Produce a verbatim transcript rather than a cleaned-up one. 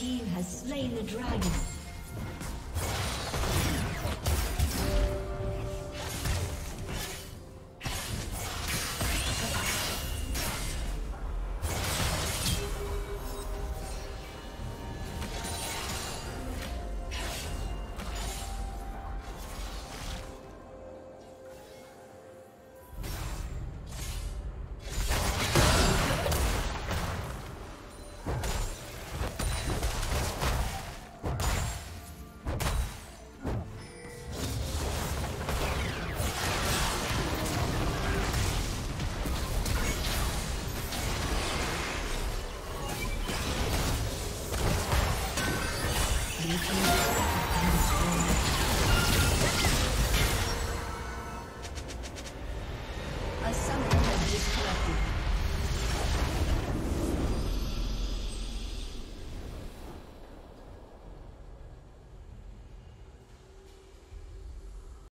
team has slain the dragon. Thank you.